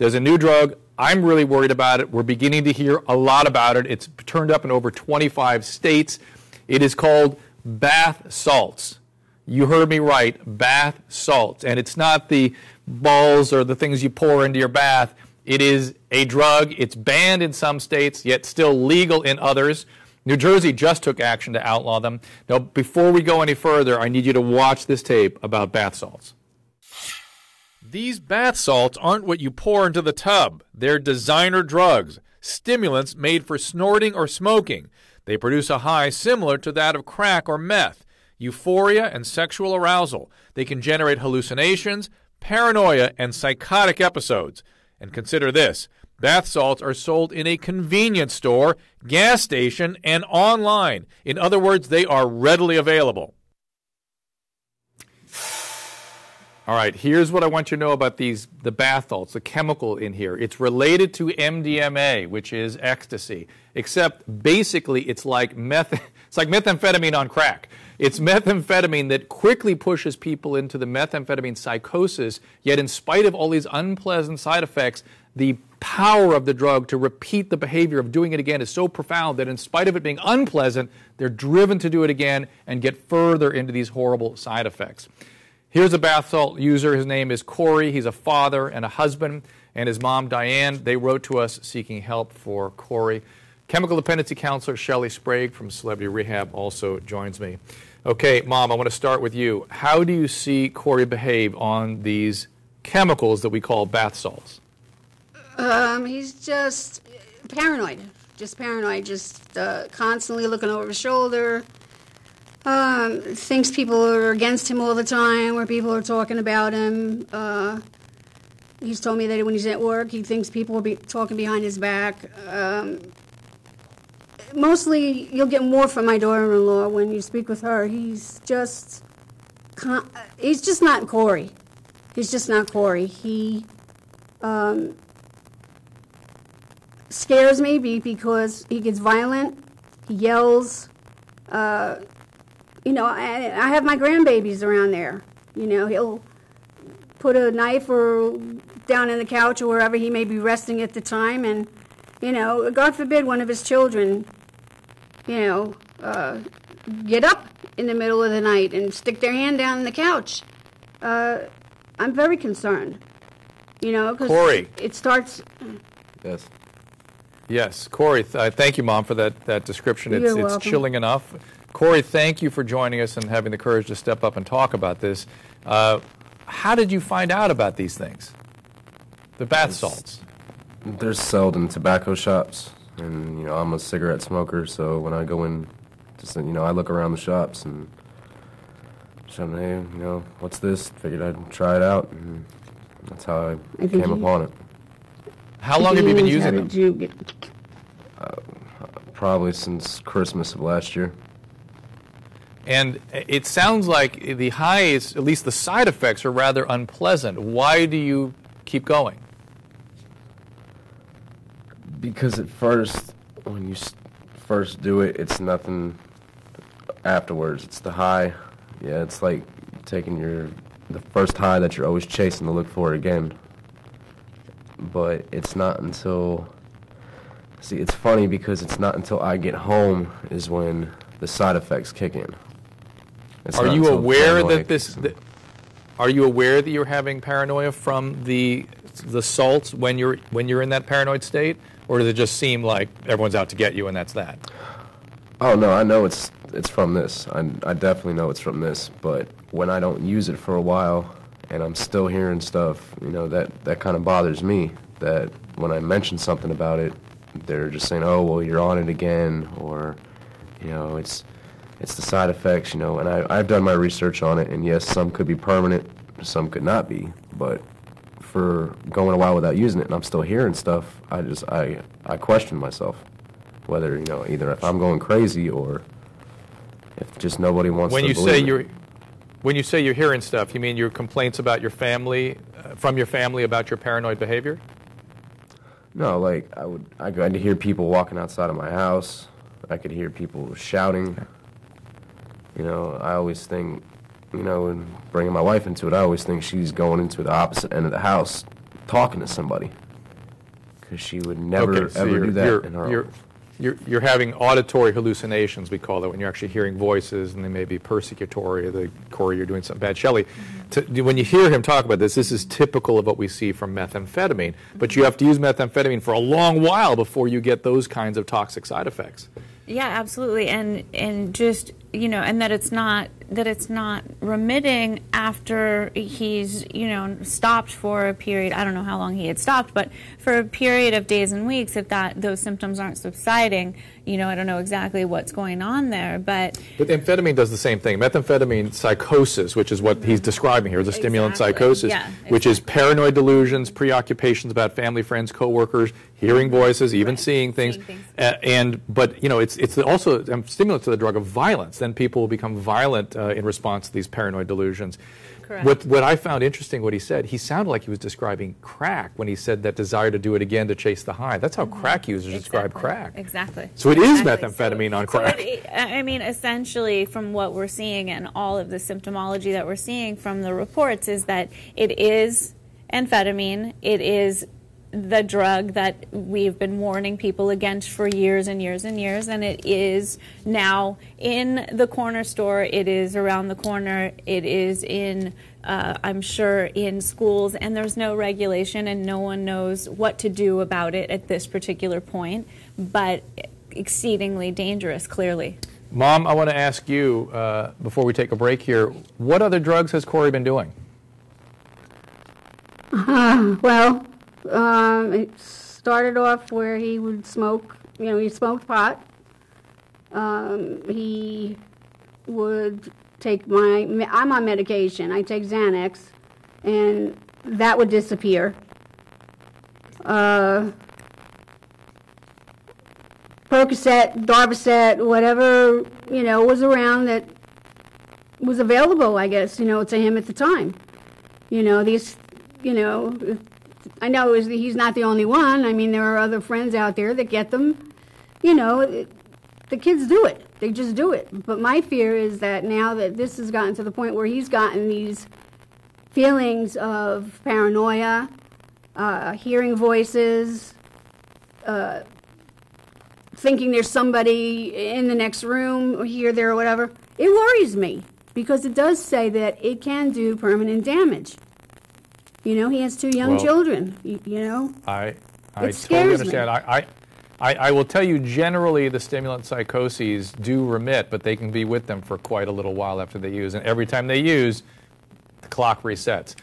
There's a new drug. I'm really worried about it. We're beginning to hear a lot about it. It's turned up in over 25 states. It is called bath salts. You heard me right, bath salts. And it's not the balls or the things you pour into your bath. It is a drug. It's banned in some states, yet still legal in others. New Jersey just took action to outlaw them. Now, before we go any further, I need you to watch this tape about bath salts. These bath salts aren't what you pour into the tub. They're designer drugs, stimulants made for snorting or smoking. They produce a high similar to that of crack or meth, euphoria and sexual arousal. They can generate hallucinations, paranoia, and psychotic episodes. And consider this. Bath salts are sold in a convenience store, gas station, and online. In other words, they are readily available. All right, here's what I want you to know about the bath salts, the chemical in here. It's related to MDMA, which is ecstasy, except basically it's like methamphetamine on crack. It's methamphetamine that quickly pushes people into the methamphetamine psychosis, yet in spite of all these unpleasant side effects, the power of the drug to repeat the behavior of doing it again is so profound that in spite of it being unpleasant, they're driven to do it again and get further into these horrible side effects. Here's a bath salt user. His name is Corey. He's a father and a husband, and his mom, Diane. They wrote to us seeking help for Corey. Chemical dependency counselor Shelley Sprague from Celebrity Rehab also joins me. Okay, Mom, I want to start with you. How do you see Corey behave on these chemicals that we call bath salts? He's just paranoid. Just paranoid. Just constantly looking over his shoulder. Thinks people are against him all the time, or people are talking about him. He's told me that when he's at work, he thinks people will be talking behind his back. Mostly, you'll get more from my daughter-in-law when you speak with her. He's just not Corey. He's just not Corey. He scares me because he gets violent, he yells. You know, I have my grandbabies around there. You know, he'll put a knife or down in the couch or wherever he may be resting at the time. And, you know, God forbid one of his children, you know, get up in the middle of the night and stick their hand down in the couch. I'm very concerned, you know, because it starts. Yes. Yes. Corey, thank you, Mom, for that description. It's chilling enough. Corey, thank you for joining us and having the courage to step up and talk about this. How did you find out about these things, the bath salts? They're sold in tobacco shops, and, you know, I'm a cigarette smoker, so when I go in, just, you know, I look around the shops and say, hey, you know, what's this? Figured I'd try it out, and that's how I came upon it. How long have you been using them? Probably since Christmas of last year. And it sounds like the highs, at least the side effects, are rather unpleasant. Why do you keep going? Because at first, when you first do it, it's nothing afterwards. It's the high. Yeah, it's like taking the first high that you're always chasing to look for again. But it's not until... See, it's funny because it's not until I get home is when the side effects kick in. Are you aware that are you aware that you're having paranoia from the salts when you're in that paranoid state, or does it just seem like everyone's out to get you and that's that? Oh no, I know it's from this. I definitely know it's from this. But when I don't use it for a while and I'm still hearing stuff, you know, that kind of bothers me. That when I mention something about it, they're just saying, "Oh, well, you're on it again," or, you know, it's the side effects, you know, and I've done my research on it, and yes, some could be permanent, some could not be, but for going a while without using it and I'm still hearing stuff, I question myself whether, you know, either if I'm going crazy or if just nobody wants to believe it. When you say you're hearing stuff, you mean your complaints about your family, from your family about your paranoid behavior? No, like, I could hear people walking outside of my house. I could hear people shouting. You know, I always think, you know, and bringing my wife into it, I always think she's going into the opposite end of the house talking to somebody. because she would never ever do that in her life. You're having auditory hallucinations, we call that, when you're actually hearing voices, and they may be persecutory, the Corey, you're doing something bad. Shelley, when you hear him talk about this, this is typical of what we see from methamphetamine. But you have to use methamphetamine for a long while before you get those kinds of toxic side effects. Yeah, absolutely, and just, you know, and that it's not remitting after he's, you know, stopped for a period. I don't know how long he had stopped, but for a period of days and weeks, if those symptoms aren't subsiding, you know, I don't know exactly what's going on there, but amphetamine does the same thing. Methamphetamine psychosis, which is what he's describing here, the stimulant psychosis, yeah, exactly. Which is paranoid delusions, preoccupations about family, friends, coworkers, hearing voices, even seeing things. But you know, it's also a stimulant to the drug of violence. Then people will become violent in response to these paranoid delusions. Correct. What I found interesting, what he said, he sounded like he was describing crack when he said that desire to do it again to chase the high. That's how crack users describe crack. Exactly. So it is methamphetamine on crack. So I mean, essentially, from what we're seeing and all of the symptomology that we're seeing from the reports, is that it is amphetamine. It is the drug that we've been warning people against for years and years and years, and it is now in the corner store, it is around the corner, it is in, I'm sure, in schools, and there's no regulation and no one knows what to do about it at this particular point, but exceedingly dangerous, clearly. Mom, I want to ask you, before we take a break here, what other drugs has Corey been doing? Well, it started off where he would smoke, you know, he smoked pot. He would take I'm on medication, I take Xanax, and that would disappear. Percocet, Darvocet, whatever, you know, was around that was available, I guess, you know, to him at the time. You know, these, you know, I know he's not the only one. I mean, there are other friends out there that get them. You know, the kids do it. They just do it. But my fear is that now that this has gotten to the point where he's gotten these feelings of paranoia, hearing voices, thinking there's somebody in the next room or here, there, or whatever, it worries me because it does say that it can do permanent damage. You know, he has two young children, you know. I totally understand. I will tell you, generally, the stimulant psychoses do remit, but they can be with them for quite a little while after they use. And every time they use, the clock resets.